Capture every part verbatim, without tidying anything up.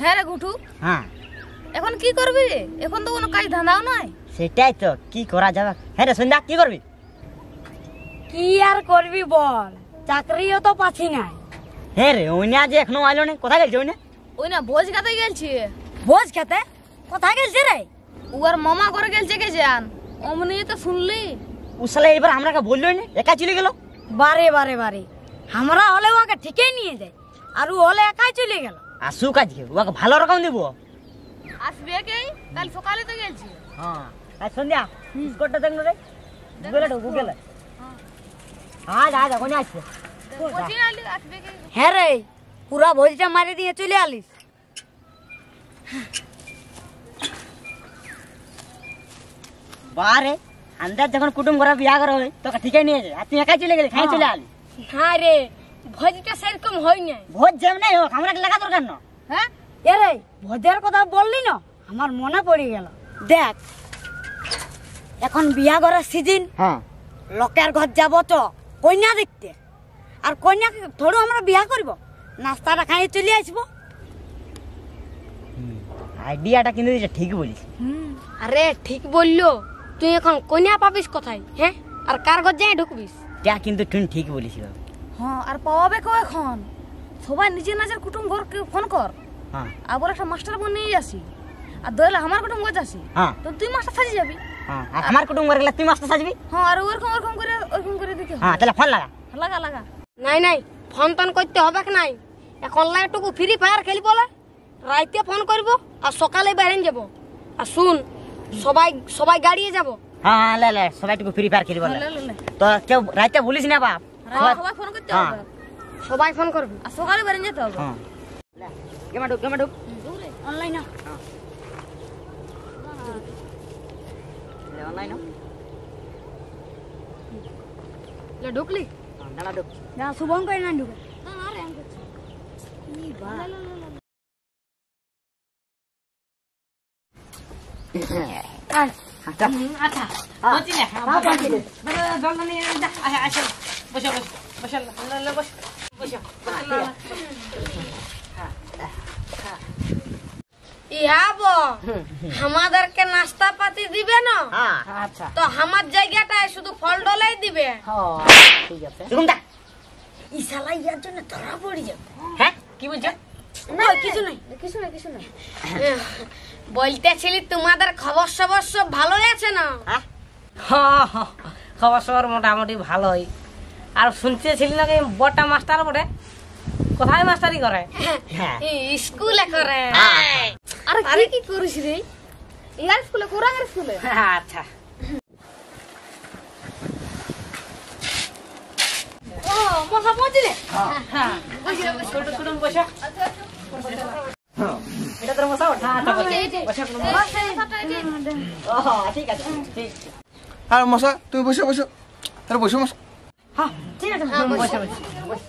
হ্যাঁ রে গুঠু, হ্যাঁ এখন কি করবি? এখন তো কোনো কাজ ধান্দাও নাই। সেটাই তো, কি করা যাবে? হ্যাঁ রে সন্ধ্যা, কি করবি? কি আর করবি বল, চাকরিও তো পাচ্ছি না। হ্যাঁ রে ওইনা যে এখনো আইলো না, কোথায় গেলছে ওইনা? ওইনা ভোজ খেতে গেলছি। ভোজ খেতে কোথায় গেলছে রে? ওর মামা করে গেলছে কে জান, অমনি তো শুনলি। উসালে এবার আমরাকে বললোই না, একা চলে গেল। বারে বারে বারে আমরা হলে ওকে ঠিকই নিয়ে যাই, আর ও হলে একাই চলে গেল। আসু কাজকে ওকে ভালো রকম দিব। আসবে কে? কাল সকালে তো গেলছি। হ্যাঁ আজ সন্ধ্যা স্কটটা দেখ না রে, গুগলে ঢুক গুগলে। হ্যাঁ আজ আজ কোন আসছে? কোচি আলি আসবে কে? হ্যাঁ রে পুরা ভোজটা মারি দিয়ে চলে আলিস। বারে আন্দাজ যখন কুটুম করা বিয়া করা হয় তোকে ঠিকই নিয়ে যায়, আর তুই একাই চলে গেলি, খাই চলে আলি। হ্যাঁ রে ভোজটা সেরকম হয় না। ভোজ যেমন নাই হোক আমরা লাগা দরকার না। হ্যাঁ এ রে ভোজের কথা বললি না, আমার মনে পড়ে গেল। দেখ এখন বিয়া করার সিজন, হ্যাঁ লোকের ঘর যাব তো কন্যা দেখতে, আর কন্যাকে ধরো আমরা বিয়া করব, নাস্তাটা খাই চলে আসবো। আইডিয়াটা কিন্তু ঠিক বলিস। আরে ঠিক বললো, তুই এখন কন্যা পাবিস কোথায়? হ্যাঁ আর কার ঘর যাই ঢুকবিস? যা কিন্তু তুই ঠিক বলিস। হ্যাঁ আর পাওয়াবে কো? এখন সবাই নিজের নিজের কুটুম ঘর ফোন কর। হ্যাঁ আবার একটা মাস্টার বোন নিয়ে আসি, আর দইলে আমার কুটুম ঘর আসি। হ্যাঁ তো তুই মাস্টার সাজি যাবি। হ্যাঁ আর আমার কুটুম ঘর গেলে তুই মাস্টার সাজবি। হ্যাঁ আর ওরকম ওরকম করে ওরকম করে দেখি। হ্যাঁ তাহলে ফোন লাগা লাগা লাগা। নাই নাই ফোন টোন করতে হবে কি নাই, এখন লাইটুকু ফ্রি ফায়ার খেলি বলে রাইতে ফোন করব, আর সকালে বাইরে যাব। আর শুন সবাই সবাই গাড়িয়ে যাব। হ্যাঁ লে লে সবাইটুকু ফ্রি ফায়ার খেলি বলে তো কেউ রাইতে ভুলিস না বাপ। হ্যাঁ সবাই ফোন করতে হবে, সবাই ফোন করবে, আর সকালে বাইরে যেতে হবে। হ্যাঁ লে গেমা ঢুক গেমা ঢুক অনলাইন। হ্যাঁ লে অনলাইন লে ঢুকলি না ঢুক না শুভম কই না ঢুক না আর এমন করছ কি বা। আর আচ্ছা আচ্ছা ওজি না বাবা ওজি না বাবা জলদি নিয়ে যা। আচ্ছা বসো বসো বসো না না বসো বসো না। হ্যাঁ হ্যাঁ ইয়াবো আমাদেরকে নাস্তা পাতি দিবে না? হ্যাঁ আচ্ছা তো আমার জায়গাটায় শুধু ফল ডলাই দিবে। হ্যাঁ ঠিক আছে দেখুনটা ই শালা ইয়ার জন্য ধরা পড়ি যাবে। হ্যাঁ কি বুঝছো না? কিছু নাই কিছু নাই কিছু নাই। বলতেছিলি তোমাদের খবর সবর সব ভালোই আছে না? হ্যাঁ খবর সবর মোটামুটি ভালোই। আর শুনতেছিলি না বড়টা মাস্টার বটে, কোথায় মাস্টারি করে? স্কুলে করে। আরে আরে কি করিস রে? ইয়ার স্কুলে কোরাঙ্গের স্কুলে। আচ্ছা ও মহা বুঝলে। হ্যাঁ ছোট ছোট বসা। আচ্ছা এটা তোর মশা ওঠা আটা বসে বসে ওটা এটি। ওহ ঠিক আছে ঠিক। আর মশা তুমি বসে বসে আর বসে মশা। হ্যাঁ ঠিক আছে বসে বসে।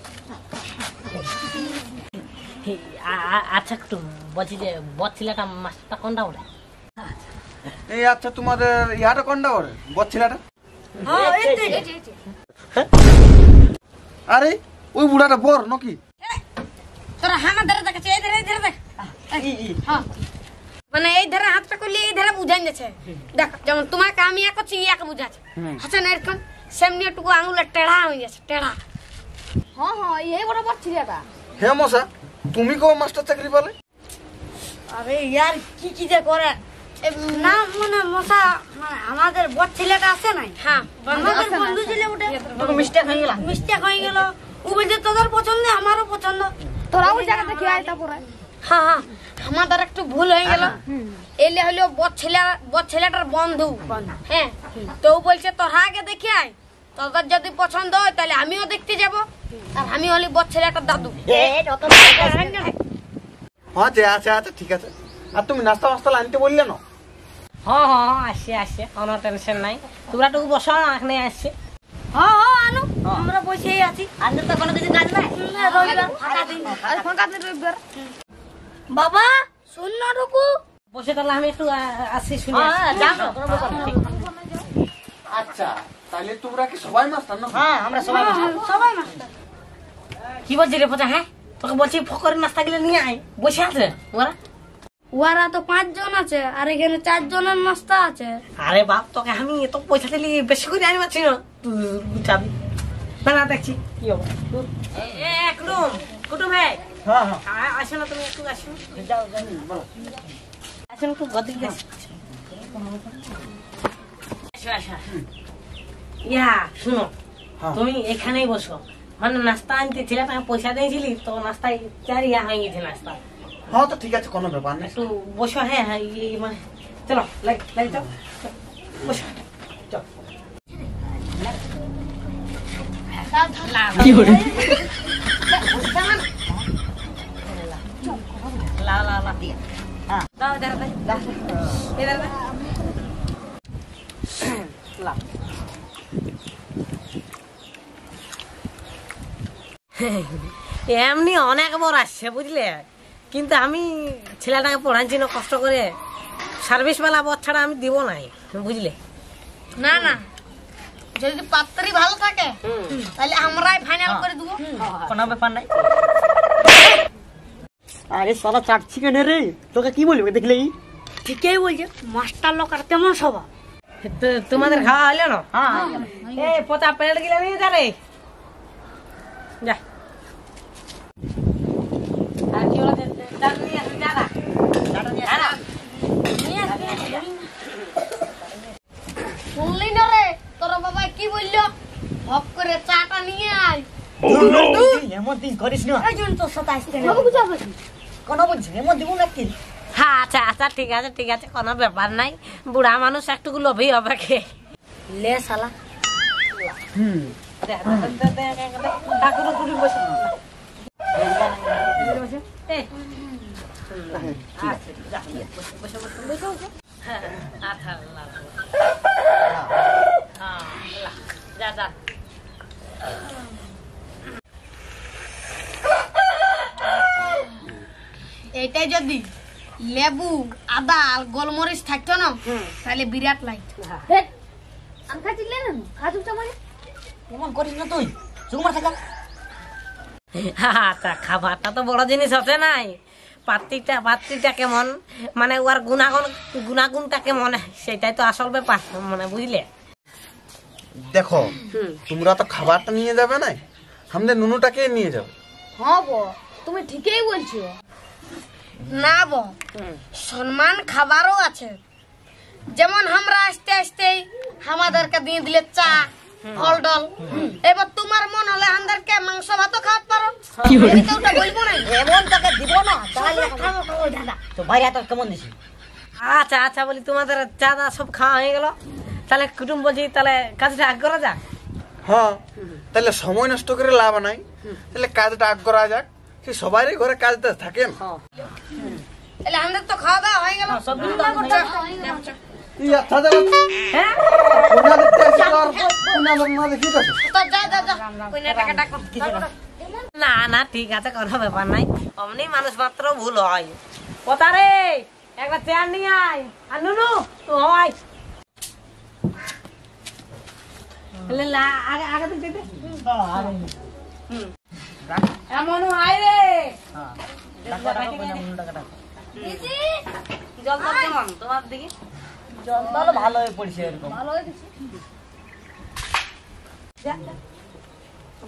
আচ্ছা একটু বলছি যে বচ্চিলাটা মাছটা কোনটা ওরে? এই আচ্ছা তোমাদের ইয়াটা কোনটা ওরে বচ্চিলাটা? হ্যাঁ এটি এটি। আরে ওই বুড়াটা বর নাকি? তোরা হানা ধরে দেখছে এই ধরে ধরে দেখ। হ্যাঁ মানে এই ধরে হাতটা করলে এই ধরে বুঝান যাচ্ছে। দেখো যেমন তোমার কামি এক হচ্ছে ইয়াকে বুঝাচ্ছে হাসে না, এরকম সেমনি টুকু আঙুলের টেড়া হয়ে যাচ্ছে টেড়া। হ্যাঁ হ্যাঁ এই বড় বড় ছিলাটা। হ্যাঁ মশা তুমি কো মাস্টার চাকরি পেলে? আরে ইয়ার কি কি যে করে না মানে মশা মানে আমাদের বড় ছিলাটা আছে না। হ্যাঁ আমাদের বন্ধু ছিল ওটা তো মিস্টেক হয়ে গেল মিস্টেক হয়ে গেল। ও বলছে তোদের পছন্দ আমারও পছন্দ, তোরা ওই জায়গাতে কি আইতা পড়া। হ্যাঁ আমাদের একটু ভুল হয়ে গেল। এলে হলো বড় ছেলা বড় ছেলাটার বন্ধু। হ্যাঁ তো বলছে তোরা আগে দেখে আয়, তোদের যদি পছন্দ হয় তাহলে আমিও দেখতে যাব, আর আমি হলি বড় ছেলাটার দাদু। হ্যাঁ যে আচ্ছা আচ্ছা ঠিক আছে। আর তুমি নাস্তা নাস্তা আনতে বললে না? হ্যাঁ হ্যাঁ আসছে আসছে কোনো টেনশন নাই, তোরা তো বসো এখানে আসছে। হ্যাঁ হ্যাঁ আনু আমরা বসেই আছি। আনু তো কোনো কিছু জানি না, ফাঁকা দিন ফাঁকা দিন রবিবার। বাবা শুন না রুকু বসে তাহলে আমি একটু আসি শুনি। হ্যাঁ যাও। আচ্ছা তাহলে তোমরা কি সবাই মাস্টার না? হ্যাঁ আমরা সবাই মাস্টার সবাই মাস্টার। কি বলছিস রে পচা? হ্যাঁ Ya, suno. Tumi ekhane bosho. Mana nasta ante chila ta paisa dei chili to nasta chari ya hangi the nasta. Ha to thik ache kono byapar na. Tu bosho hai ha ye mane chalo lai lai jao. Bosho. Jao. Ka thala. Ki hore? La la la dia. Ha. Da da da. Da. Ida da. La. এমনি অনেক বড় আসছে বুঝলে, কিন্তু আমি ছেলেটাকে পড়াচ্ছি না কষ্ট করে, সার্ভিস বালা বচ্চাটা আমি দিব নাই বুঝলে। না না, যদি পাত্রী ভালো থাকে তাহলে আমরাই ফাইনাল করে দেব, কোনো ব্যাপার নাই। আরে সারা চাটছি কেন রে, তোকে কি বলবো দেখলি? ঠিকই বলছে, মাস্টার লোক আর তেমন সবা। তোমাদের খাওয়া হলো না? এই পোতা পেট গিলা নিয়ে যা রে, যা। ব্যাপার নাই, বুড়া মানুষ একটু লোভী হবে কে লে শালা। হুম এইটাই যদি লেবু আদা আর গোলমরিচ থাকতো না তাহলে বিরাট লাইট। খাবারটা তো বড় জিনিস আছে নাই, পাত্রীটা পাত্রীটা কেমন মানে ওর গুণাগুণ গুণাগুণটা কেমন সেটাই তো আসল ব্যাপার মানে বুঝলে। দেখো তোমরা তো খাবারটা নিয়ে যাবে না, আমাদের নুনুটাকে নিয়ে যাও। হ্যাঁ বো, তুমি ঠিকই বলছো। না বো, সম্মান খাবারও আছে, যেমন আমরা আস্তে আস্তে আমাদেরকে দিয়ে দিলে চা ফল ডল, এবার তোমার মন হলে আমাদেরকে মাংস ভাতও খাওয়াতে পারো। ওটা বলবো না, এমন তোকে দিব না তাহলে খাবো খাবো দাদা। তো ভাইয়া তোর কেমন দিছি? আচ্ছা আচ্ছা বলি, তোমাদের দাদা সব খাওয়া হয়ে গেল, তাহলে কুটুম বলছি তাহলে কাজটা আগ করা যাক। হ্যাঁ তাহলে সময় নষ্ট করে লাভ নাই, তাহলে কাজটা আগ করা যাক। সে সবারই ঘরে কাজটা থাকেন, তাহলে আমাদের তো খাওয়া দাওয়া হয়ে গেল সব দিন তো। ইয়া দাদা হ্যাঁ কোনা দেখতে সর কোনা লম্বা দেখি তো তো যা যা যা কোনা টাকা টাকা না না ঠিক আছে কোনো ব্যাপার নাই, অমনি মানুষ মাত্র ভুল হয়। কথা রে একটা চেয়ার নিয়ে আয় আর নুনু তো হয় লে লা আগে আগে দে দে হুম এমন আয় রে। হ্যাঁ টাকা টাকা মুন্ডা কাটা দিদি জল দাও কেমন তোমার দিকে জলটা ভালো হয়ে পড়ছে এরকম ভালো হয়ে গেছে। যা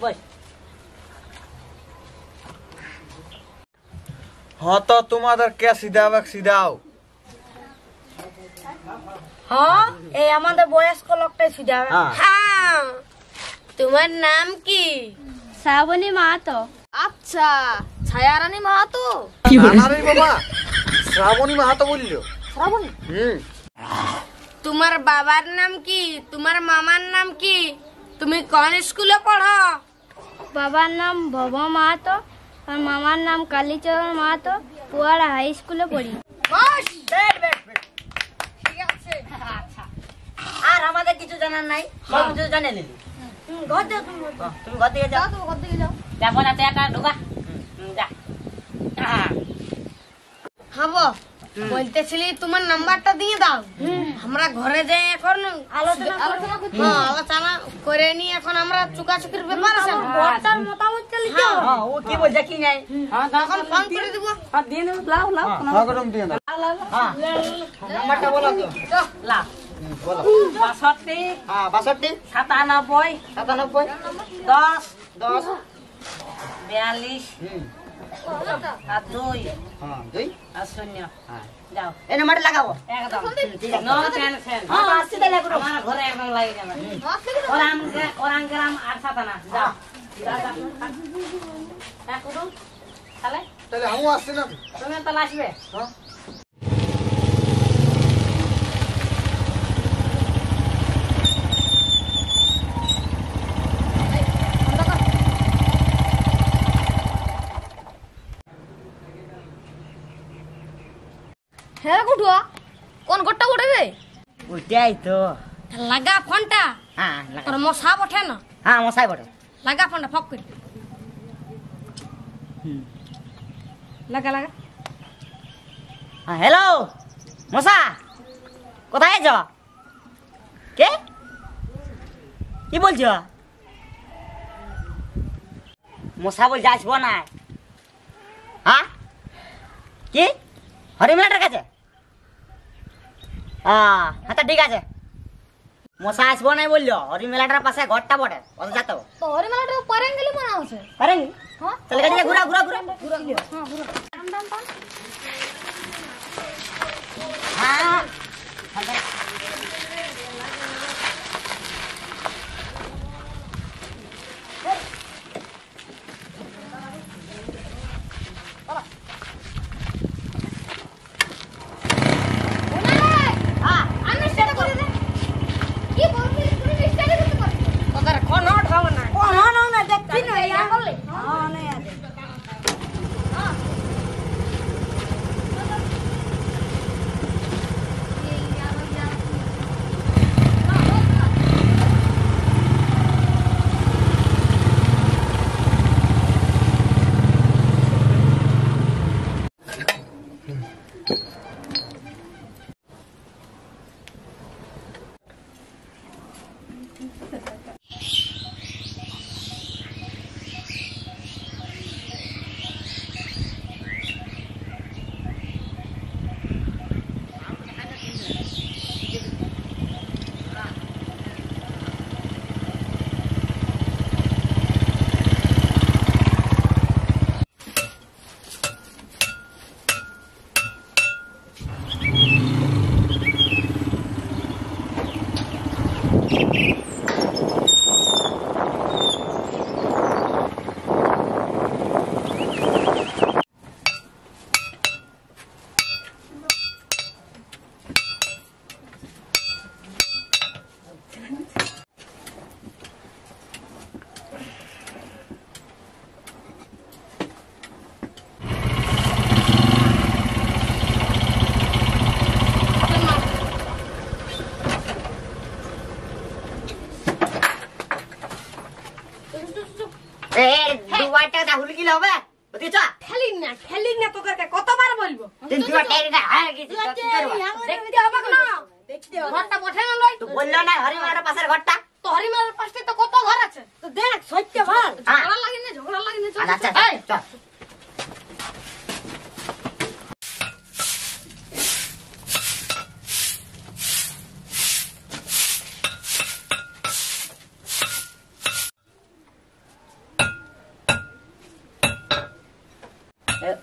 বস। হ্যাঁ তো তোমাদের কে সিধাবাক সিধাও। হ্যাঁ এই আমাদের বয়স্ক লোকটাই সিধাবে। হ্যাঁ তোমার নাম কি? শ্রাবণী মাহাতো। আচ্ছা ছায়ারানী মাহাতো। না রে বাবা, শ্রাবণী মাহাতো বললো। শ্রাবণী হুম। তোমার বাবার নাম কি? তোমার মামার নাম কি? তুমি কোন স্কুলে পড়ো? বাবার নাম ভব মাহাতো আর মামার নাম কালীচরণ মাহাতো, পুয়ারা হাই স্কুলে পড়ি। আর আমাদের কিছু জানার নাই, সব কিছু জানে নিলি। ঘর যাও তুমি, তুমি ঘর দিকে যাও, তুমি ঘর দিকে যাও। যাবো না তো একা ঢোকা যা। হ্যাঁ বলতেছিলি তোমার নাম্বারটা দিয়ে দাও, আমরা ঘরে যাই এখন আলোচনা আলোচনা করে নিই। এখন আমরা চুকাচুকির ব্যাপার আছে, ঘরটার মতামত চলে Orang Hei, kudu ah, kon gotta gotta deh. Udah itu. Laga fonta. Ah, laga. Kalau mau sahabat ya na. Ah, mau sahabat. Laga fonta fokus. Laga laga. Ah, hello, Musa. Kota aja. Oke? Ibu aja. Musa boleh jadi bonai. Ah? Oke? Hari mana terkacau? Ah, हाँ तो ठीक है मोसास बोने बोल लो और ये मेलाटर पास है घोटा बोटे और जाता हो तो और मेलाटर परेंगे ली मना उसे परेंगे हाँ चल के जाए गुरा गुरा गुरा गुरा लियो हाँ गुरा डाम डाम डाम हाँ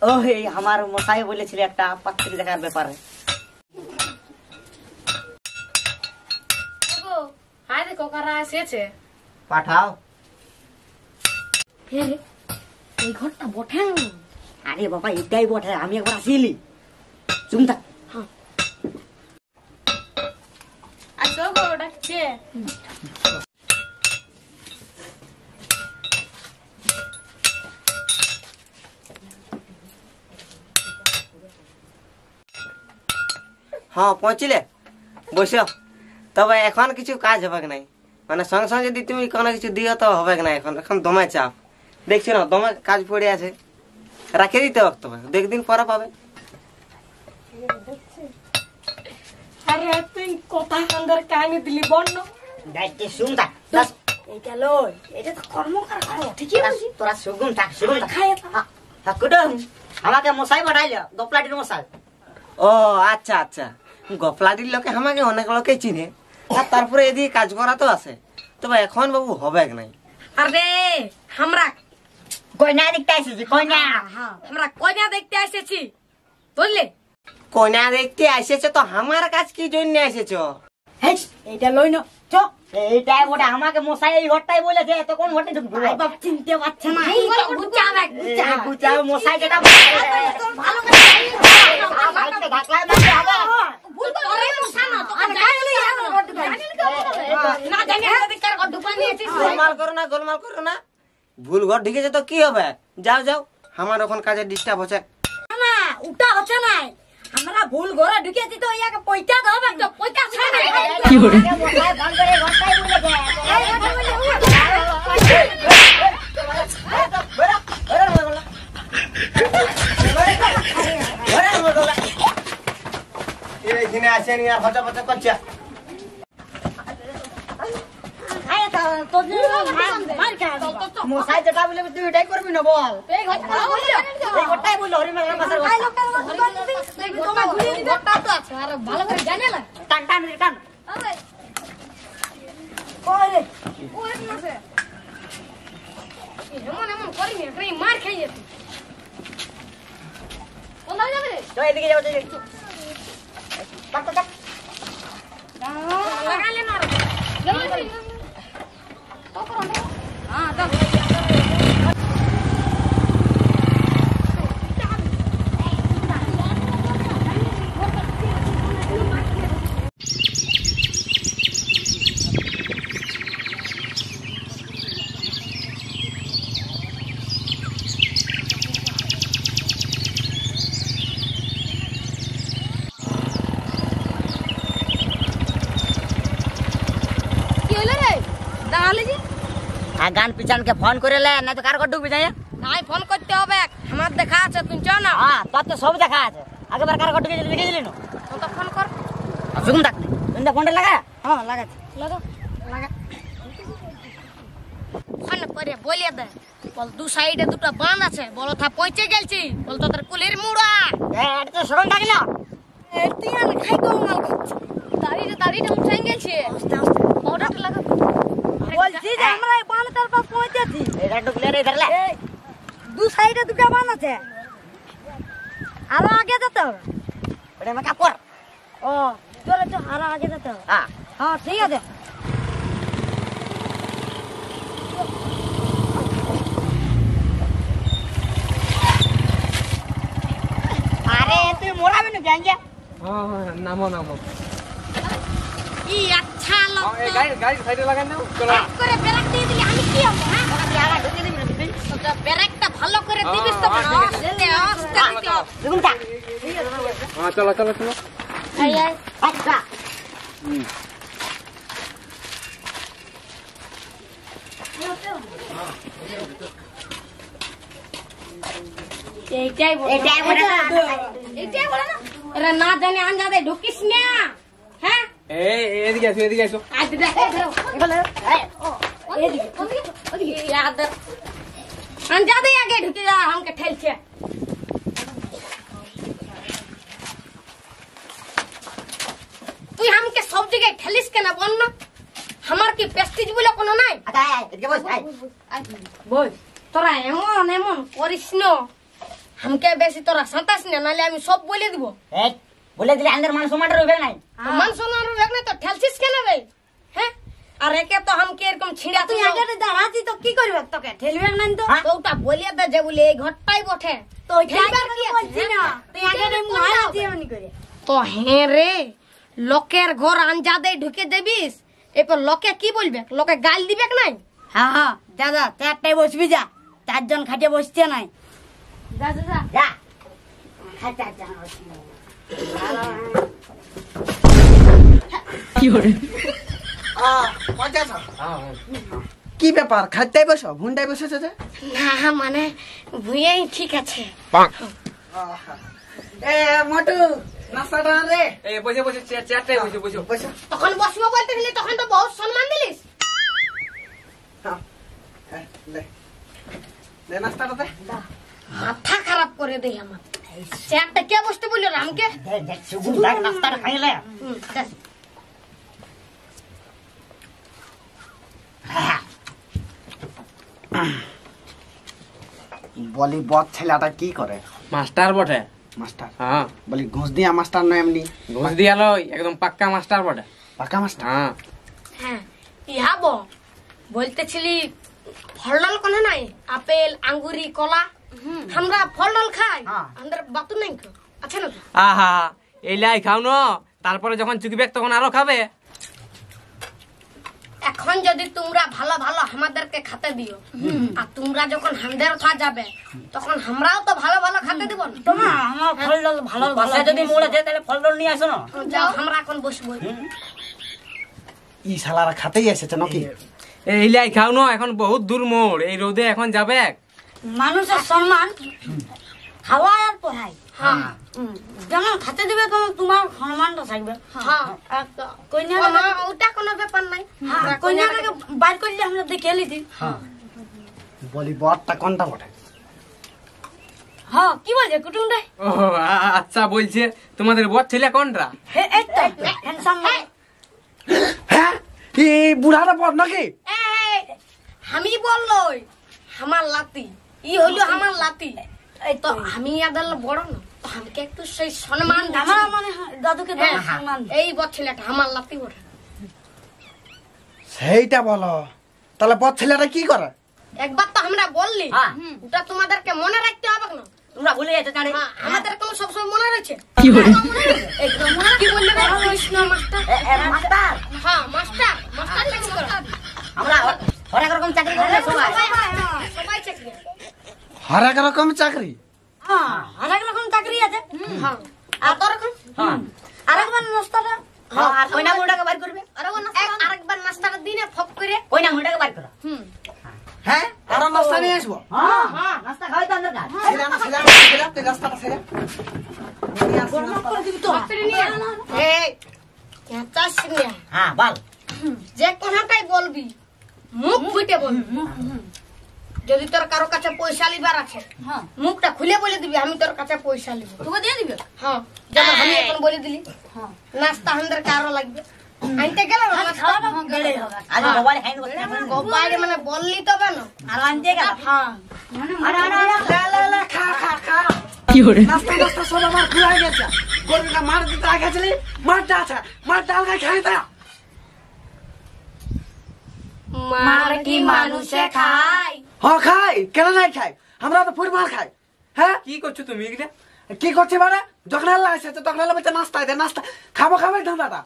Oh hei, hamar Musa boleh ciliak tak patri dengan bepar. Aku, hari kau kerja siapa? Patau. Hei, ini kau tak boteng. Hari bapa itu dia boteng, kami yang berasili. Jumpa. Aku kau dah cie. हाँ पहुँचिले, बोलियो, तब एकांत किचु काज होगा नहीं, माना संग संग यदि तुम एकांत किचु दिया तो होगा नहीं एकांत रखन दोमे चाप, देखियो ना दोमे काज पड़े ऐसे, रखेरी तो वक्त में, देख दिन पौरा पावे। अरे तुम कोताह अंदर कांगे दिली बोलना, देखिए सुन ता, दस এইটা লই এটা তো কর্মকারখানা ঠিকই আছে তোরা সুগুন থাক সুগুন থাক খায় থাক হাকুডম আমাকে মশাই বাড়াইলো গপলাটির মশাই ও আচ্ছা আচ্ছা গপলাটির লোকে আমাকে অনেক লোকে চিনে আর তারপরে এদি কাজ করা তো আছে তবে এখন বাবু হবে কি নাই আরে আমরা কইনা দেখতে আসেছি কইনা হ্যাঁ আমরা কইনা দেখতে আসেছি বুঝলে কইনা দেখতে আসেছে তো আমার কাজ কি জন্য আসেছো এই এটা লই না চো এইটাই ওটা আমাকে মশাই এই ঘরটাই বলেছে এত কোন ঘরটা ঢুকবো ভাই বাপ চিনতে পারছ না এই গুচা ভাই গুচা গুচা মশাই যেটা ভালো করে আমাকে ঢাকলা মারতে হবে ভুল করে মশা না তো গায় হলো এই ঘর ঢুকবো না জানি আমি কার ঘর ঢুকবা নিয়েছি গোলমাল করো না গোলমাল করো না ভুল ঘর ঢুকেছে তো কি হবে যাও যাও আমার এখন কাজে ডিস্টার্ব হচ্ছে না উটা হচ্ছে না আমরা ভুল ঘরে ঢুকেছি তো ইয়াকে পয়টা দাও তো পয়টা ছাই না কি হলো মশাই ভাঙ করে ঘরটাই উড়ে যায় এই ঘরটা উড়ে বড় বড় বড় বড় বড় এই দিনে আসেন ইয়ার ফটা ফটা করছ আয় তো তো মার খা মশাই যেটা বলে তুই এটাই করবি না বল এই ঘরটা এই ঘরটাই বল হরি মার মার ভালো করে জানে না টান টান টান ওরে ওরে ওরে মশে এমন এমন করি না তুই মার খাই যেত কোন দিকে যাবে তো এদিকে যাও তুই টাক টাক লাগালে না রে তো করো না হ্যাঁ দাও গান পিছান কে ফোন করে লে না তো কার কর ঢুকবি যায় নাই ফোন করতে হবে আমার দেখা আছে তুমি চল না হ্যাঁ তোর তো সব দেখা আছে আগেবার কার কর ঢুকে দিলি দেখে দিলি না তো ফোন কর সুগুন ডাক তুমি ফোন লাগা হ্যাঁ লাগা লাগা লাগা ফোন করে বলে দে বল দু সাইডে দুটো বান আছে বল থা পৌঁছে গেলছি বল তো তোর কুলির মুড়া এত তো সুগুন ডাকলো এত ইয়ান খাই কো মাল দাড়ি রে দাড়ি তুমি ছেঙ্গেলছি অর্ডার লাগা বলছি যে আমরা এই বানটার পাশ পৌঁছেছি এটা ঢুকলে রে ধরলা দুই সাইডে দুটো বান আছে আর আগে যেতে হবে ওটা মা কাপড় ও চলে তো আর আগে যেতে হবে হ্যাঁ হ্যাঁ ঠিক আছে আরে তুই মোড়াবি না জানজা হ্যাঁ হ্যাঁ নামো নামো ই আচ্ছা লোক ও এই গাড়ি গাড়ি সাইডে লাগাই নাও চলো করে ব্রেক দিয়ে দিলি আমি কি হবে হ্যাঁ আলা ঢুকে দিবি না দিবি তো ব্রেকটা ভালো করে দিবি তো লে আস্তে দেখুন তা হ্যাঁ চলো চলো চলো আয় আয় আচ্ছা হুম এইটাই বড় এইটাই বড় এইটাই বড় না এরা না জানি আনজাতে ঢুকিস না হ্যাঁ এই এদিকে আসো এদিকে আসো আইতে দে এখানে এদিকে ওদিকে ওদিকে यार हम ज्यादा आगे ढुके जा हमके ठेल छे तू हमके सब जगह ठेलिस के ना बन ना हमार की प्रेस्टीज बोले कोनो नाही आय एदिके बस आय बस तोरा एमन एमन करिस न हमके बेसी तोरा सतास ना नाले हम सब बोले दिबो हे बोले दिले अंदर मानसो माटर होबे नाही तो मानसो ना होबे नाही तो ठेलसिस केने बे हैं अरे के तो हम के एकदम छिड़ा तू आगे दाराती तो की करबे तो के ठेलबे नाही तो तोटा बोलिया दे जे बोले घटपाई बठे तो ठेलबे की बोलसी ना तू आगे मार देवनी करे तो हे रे लोकेर घर अंजा दे ढुके देबिस ए पर लोके की बोलबे लोके गाल दिबे के नाही हां हां दादा चारटाय बसबी जा चार जन खाटे बसते नाही जा जा जा खा चार जन बसबी কি ব্যাপার খাটটাই বসো ভুনটাই বসেছে না মানে ভুঁয়েই ঠিক আছে এ মোটু নাসাটা রে এ বসে বসে চেয়ারটাই বসে বসে তখন বসবো বলতে দিলি তখন তো বহুত সম্মান দিলিস বলি বট ছেলেটা কি করে? মাস্টার বটে। মাস্টার? হ্যাঁ। বলি ঘুষ দিয়া মাস্টার নয়, এমনি ঘুষ দিয়া লয়, একদম পাক্কা মাস্টার বটে। পাক্কা মাস্টার? হ্যাঁ হ্যাঁ। ইয়াবো বলতেছিলি ফলডল কোন নাই, আপেল আঙ্গুরি কলা, আমরা ফলডল খাই, আমাদের বাতু নাই তো আছে না? আহা এইলাই খাও না, তারপরে যখন চুকিবেক তখন আরো খাবে। এখন যদি তোমরা ভালো ভালো আমাদেরকে খেতে দিও, আর তোমরা যখন হামদের খা যাবে তখন আমরাও তো ভালো ভালো খেতে দেব না। তোমরা আমার ফলডল ভালো ভালো যদি মোড়ে যায় তাহলে ফলডল নিয়ে আসো না। যাও, আমরা এখন বসবো। ই শালারা খেতেই এসেছে নাকি? এইলাই খাও না, এখন বহুত দূর মোড়, এই রোদে এখন যাবে। মানুষের সম্মান খাওয়া আর পড়াই। হ্যাঁ, যেমন খেতে দিবে তেমন তোমার সম্মানটা থাকবে। হ্যাঁ, ওটা কোনো ব্যাপার নাই। কন্যাটাকে বাইর করলে আমরা দেখে নিতি। বলি বরটা কোনটা বটে? হ্যাঁ, কি বলছে কুটুমটাই? ও আচ্ছা, বলছে তোমাদের বর ছেলে কোনটা? হ্যাঁ, এই বুড়াটা বর নাকি? আমি বললো আমার লাতি, ই হইলো আমার লাতি। তো আমি আদাল বড় না, আমাকে একটু সেই সম্মান দাদুকে এই বচ্ছেলেটা আমার লাতি বড়। সেইটা বলো, তাহলে বচ্ছেলেটা কি করে? একবার তো আমরা বললি, ওটা তোমাদেরকে মনে রাখতে হবে না। তোমরা ভুলে যেতে জানে, আমাদের তো সব সময় মনে রয়েছে। কি বললি? একদম কি বললি রে কৃষ্ণ মাস্টার? মাস্টার? হ্যাঁ মাস্টার। মাস্টার কি করে? আমরা হরেক রকম চাকরি করে সবাই সবাই চাকরি, হরেক রকম চাকরি। হ্যাঁ, হরেক রকম চাকরি আছে। হ্যাঁ, আর তো রকম। হ্যাঁ, আরেকবার নাস্তাটা। হ্যাঁ, আর কইনা মুড়াকে বাইর করবে। আরেকবার নাস্তা, আরেকবার নাস্তাটা দিনে ফপ করে কইনা মুড়াকে বাইর করো। হুম, হ্যাঁ, আর নাস্তা নিয়ে আসবো। হ্যাঁ হ্যাঁ, নাস্তা খাই তো আন্দাজ। ছিলা না ছিলা ছিলা তে নাস্তাটা ছিলা। নিয়ে আসো না করে দিবি তো। এই কেঁচা সিনে। হ্যাঁ বল, যে কোনটাই বলবি মুখ ফুটে বলবি। যদি তোর কারো কাছে পয়সা লিবার আছে, মুখটা খুলে বলে দিবি আমি তোর কাছে পয়সা লিব, তোকে দিয়ে দিবে। হ্যাঁ, যেমন আমি এখন বলে দিলি। হ্যাঁ, নাস্তা আমাদের কারো লাগবে আনতে গেলে গোপালে মানে বললি তো কেন আর আনতে গেল। হ্যাঁ, কি করে নাস্তা নাস্তা সব আমার খুলে গেছে, গরুটা মার দিতে গেছিলি, মারটা আছে, মারটা আলগা খাই তা। মার কি মানুষে খায়? হ্যাঁ খাই, কেন নাই খাই, আমরা তো ফুল মার খাই। হ্যাঁ, কি করছো তুমি এগুলো? কি করছি মানে, যখন আল্লাহ এসেছে তখন আল্লাহ বলছে নাস্তা দে, নাস্তা খাবো খাবো ধান্দাটা,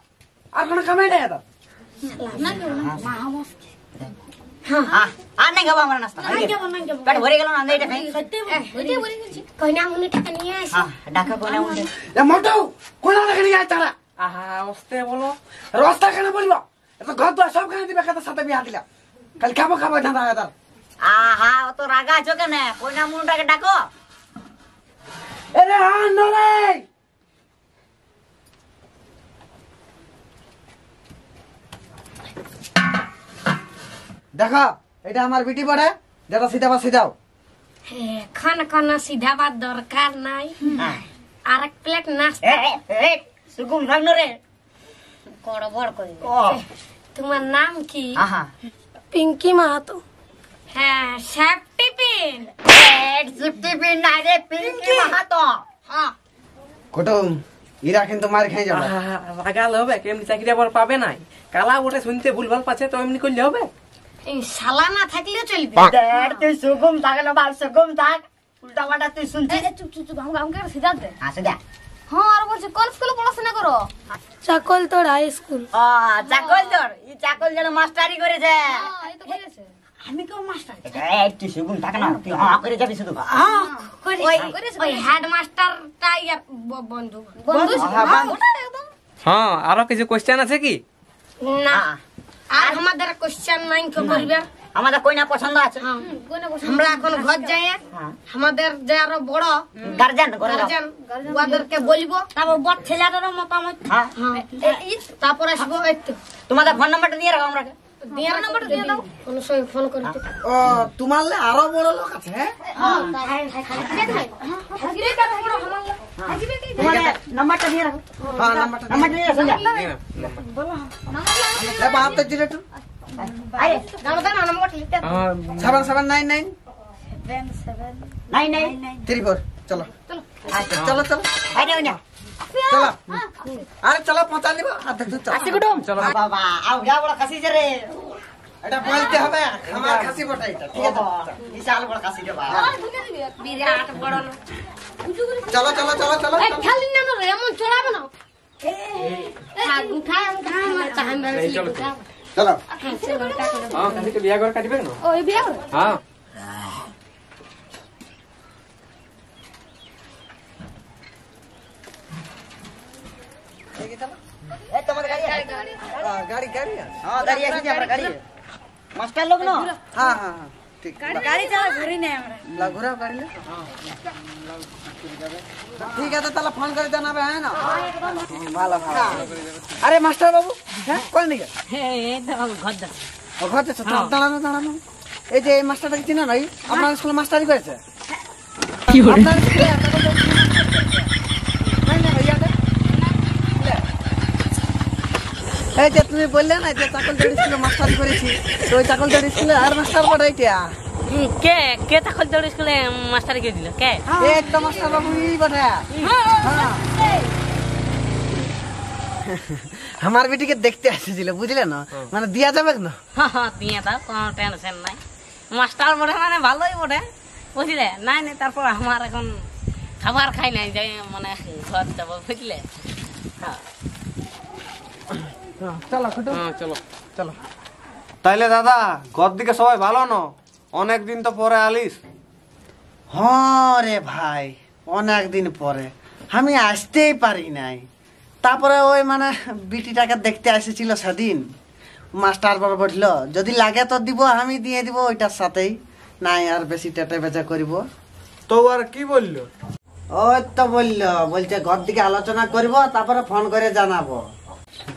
আর কোনো কামাই নেই এটা। হ্যাঁ, আর নাই খাবো আমরা নাস্তা, নাই খাবো নাই খাবো, পেট ভরে গেল না এটা খাই। সত্যি ভরে ভরে গেছি। কইনা মুনি টাকা নিয়ে আইছি। হ্যাঁ, টাকা কইনা মুনি। এ মোটু কোনা টাকা নিয়ে আই তারা। আহা ওস্তে বলো, রাস্তা কেন বলবো, এত ঘর তো সব খাই দিবে, কথা সাথে বিয়া দিলা, কাল খাবো খাবো ধান্দা এটা। আহা অত রাগা আছো কেন, কইনা মুনটাকে ডাকো। এরে আন নরে, দেখো এটা আমার বিটি পড়ে, যেটা সিধা বা সিধাও। হ্যাঁ, খান খান সিধা বা দরকার নাই। আর এক প্লেট নাস্তা। এ সুগুম ভাগ নরে, বড় বড় কই। তোমার নাম কি? আহা, পিঙ্কি মাহাতো। হ্যাঁ, সেফটি পিন। এক সেফটি পিন না রে, পিঙ্কি মাহাতো। হ্যাঁ কুটুম, ইরা কিন্তু মার খাই যাবে। রাগাল হবে কেমনি, চাকরি আবার পাবে না, কালা ওটা শুনতে ভুলভাল পাচ্ছে, তো এমনি করলে হবে? এই শালা না থাকলেও চলবে। দেখ তুই সুগম থাকলে বাল সুগম থাক, উল্টা পাল্টা তুই শুনছিস। চুপ চুপ চুপ, আমাকে আমাকে সিধা দে। আচ্ছা দে। হ্যাঁ, আর বলছি কোন স্কুলে পড়াশোনা করো? চাকল তোর হাই স্কুল। ও চাকল তোর, ই চাকল যেন মাস্টারি করেছে। হ্যাঁ, এই তো করেছে। আমি তো মাস্টার। এই তুই সুগম থাক না, তুই হ্যাঁ করে যাবি শুধু। হ্যাঁ করে করেছে। ওই হেডমাস্টারটাই বন্ধু বন্ধু। হ্যাঁ, আরো কিছু কোশ্চেন আছে কি? না, আর আমাদের কোশ্চেন নাই কি করবে, আমাদের কইনা পছন্দ আছে। হ্যাঁ, কইনা পছন্দ। আমরা এখন ঘর যাই, আমাদের যে আরো বড় গার্ডিয়ান গার্ডিয়ান ওদেরকে বলবো, তারপর বড় ছেলেটারও মতামত। হ্যাঁ, তারপর আসবো। তোমাদের ফোন নাম্বারটা নিয়ে রাখো, আমরা দেয়ার নাম্বার দিয়ে দাও কোন সময় ফোন করি ও তোমার লে আরো বড় লোক আছে হ্যাঁ হ্যাঁ হাজিরে কত বড় হলো হাজিরে কি নাম্বারটা দিয়ে রাখো হ্যাঁ নাম্বারটা নাম্বারটা দিয়ে রাখো বলো এ বাপ তো জিরে তো আরে নাও দাও নাম্বার লিখতে হ্যাঁ সাতশো সাতানব্বই নয় নয় সাতশো নয় নয় তিন চার চলো চলো আচ্ছা চলো চলো আরে ওনা चला अरे चला पहुंचा ले आसी कुटुम चलो बाबा आओ जा बड़ा खसी जे रे एटा बोलते हबे हमार खसी बटा एटा ठीक है ई साल बड़ा खसी रे बाबा विराट बड़ो चलो चलो चलो चलो ए खाली ना रे मन चोरा बनाओ ए उठा उठा हमार टाइम बन चलो चलो हां कहीं के बियाह घर काटिबे न ओ बियाह हां ए तुम्हारे गाड़ी गाड़ी गाड़ी हां गाड़ी ऐसी हमरा गाड़ी मास्टर लोग ना हां हां ठीक गाड़ी जा घरी नहीं हमरा लगुरा गाड़ी ले हां ठीक है तो तला फोन कर देना बे है ना वाला वाला अरे मास्टर बाबू कोन नहीं ए घर जा घर जा दाड़ाना दाड़ाना ए जे मास्टर तक चिना नहीं हमारे स्कूल मास्टरी करे छे की हो এই যে তুমি বললে না যে চাকল দড়িছিল মাস্টার করেছি তো ওই চাকল দড়িছিল আর মাস্টার পড়াইতা কে কে চাকল দড়িছিল মাস্টার কে দিল কে একদম মাস্টার বাবুই বড়া হ্যাঁ আমার বেটিকে দেখতে আসছিল বুঝলে না মানে দিয়া যাবে না হ্যাঁ হ্যাঁ দিয়া দাও কোনো টেনশন নাই মাস্টার বড়ে মানে ভালোই বড়ে বুঝলে নাই নাই তারপর আমার এখন খাবার খাই নাই যাই মানে ঘর যাব বুঝলে হ্যাঁ চলো কত চলো চলো তাইলে দাদা ঘর দিকে সবাই ভালো না অনেক দিন তো পরে আলিস হ্যাঁ রে ভাই অনেক দিন পরে আমি আসতেই পারি নাই তারপরে ওই মানে বিটিটাকে দেখতে এসেছিল সেদিন মাস্টার বড় বললো যদি লাগে তো দিব আমি দিয়ে দিব ওইটার সাথেই না আর বেশি টেটে বেচা করব তো আর কি বললো ওই তো বললো বলছে ঘর দিকে আলোচনা করব তারপরে ফোন করে জানাবো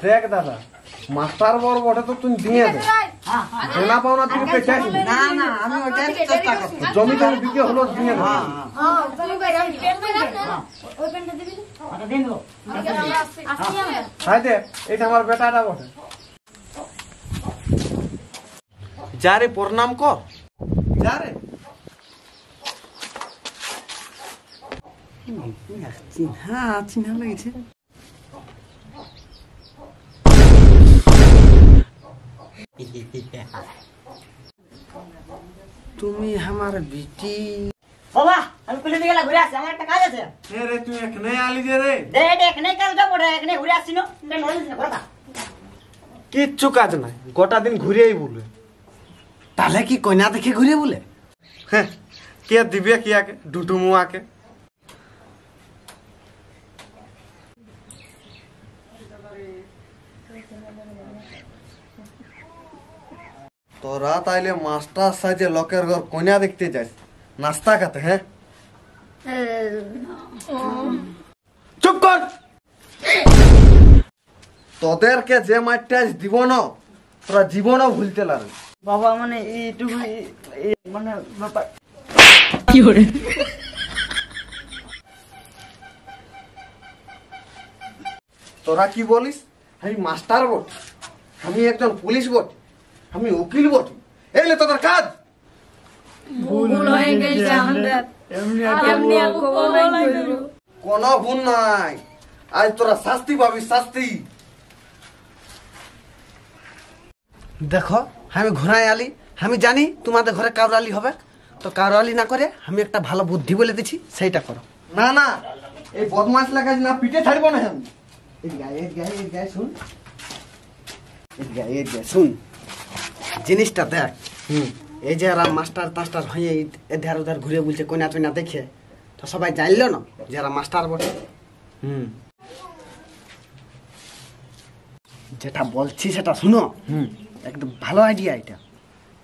দেখ দাদা মাস্টার বর বটে তো তুমি দিয়ে দে দেনা পাওনা তুমি পেছা না না আমি ওটা চেষ্টা করব জমি তো বিক্রি হলো দিয়ে না হ্যাঁ তুমি বাইরে ওই পেনটা দিবি আটা দেন দাও আসি আমরা হ্যাঁ দে এটা আমার বেটাটা বটে যারে প্রণাম কর যারে হ্যাঁ চিনা লাগছে তুমি আমার বিটি বাবা আমি কইলে গেলা ঘুরে আসি আমার একটা কাজ আছে রে রে তুই একনে আলি দে রে দে দে একনে কাজ দাও পড়ে একনে ঘুরে আসিনো না নড়িস না কথা কিচ্ছু কাজ নাই গোটা দিন ঘুরেই বলে তাহলে কি কইনা দেখে ঘুরে বলে হ্যাঁ কে দিবে কি আকে ডুডু মুয়াকে তোরা তাইলে মাস্টার সাজে লোকের ঘর কোনা দেখতে যাস নাস্তা খেতে হ্যাঁ চুপ কর তোদেরকে যে মারটা দিব না তোরা জীবনও ভুলতে লাগবে বাবা মানে এইটুকু মানে ব্যাপার কি হরে তোরা কি বলিস আমি মাস্টার বট আমি একজন পুলিশ বট আমি উকিল বটি এলে তোদের কাজ ভুল হয়ে গেছে আমাদের এমনি এমনি আক্রমণ কোনো ভুল নাই আজ তোরা শাস্তি পাবি শাস্তি দেখো আমি ঘোড়ায় আলি আমি জানি তোমাদের ঘরে কাউরালি হবে তো কাউরালি না করে আমি একটা ভালো বুদ্ধি বলে দিছি সেইটা করো না না এই বদমাশ লাগাজ না পিটে ছাড়ব না আমি এই গায় এই গায় এই গায় শুন এই গায় এই গায় শুন জিনিসটা দেখ এই যে এরা মাস্টার টাস্টার হয়ে এধার ওধার ঘুরে বলছে কোনা চোনা দেখে তো সবাই জানলো না যে এরা মাস্টার বটে হুম যেটা বলছি সেটা শুনো হুম একদম ভালো আইডিয়া এটা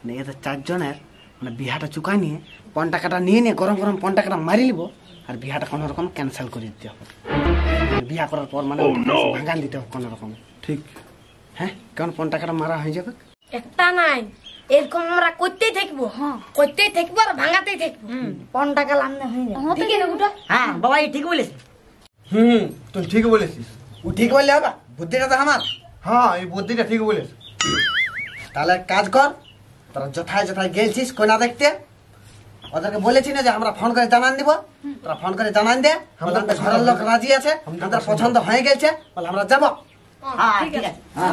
মানে এদের চারজনের মানে বিহাটা চুকা নিয়ে পন টাকাটা নিয়ে নিয়ে গরম গরম পন টাকাটা মারি নিব আর বিহাটা কোনো রকম ক্যান্সেল করে দিতে হবে বিয়া করার পর মানে ভাঙান দিতে হবে কোনো রকম ঠিক হ্যাঁ কারণ পন টাকাটা মারা হয়ে যাবে একটা নাই এরকম আমরা করতেই থাকব করতেই থাকব আর ভাঙাতেই থাকব পন টাকা লামনে হই না ঠিক না গুটা হ্যাঁ বাবা এই ঠিক বলেছিস হুম তুই ঠিক বলেছিস ও ঠিক বললি বাবা বুদ্ধিটা তো আমার হ্যাঁ এই বুদ্ধিটা ঠিক বলেছিস তাহলে কাজ কর তোরা যথায় যথায় গেলছিস কোনা দেখতে ওদেরকে বলেছি না যে আমরা ফোন করে জানান দিব তোরা ফোন করে জানান দে আমাদের ঘরের লোক রাজি আছে আমাদের পছন্দ হয়ে গেছে বল আমরা যাব হ্যাঁ ঠিক আছে হ্যাঁ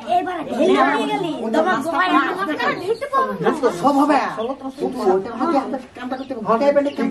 सब हो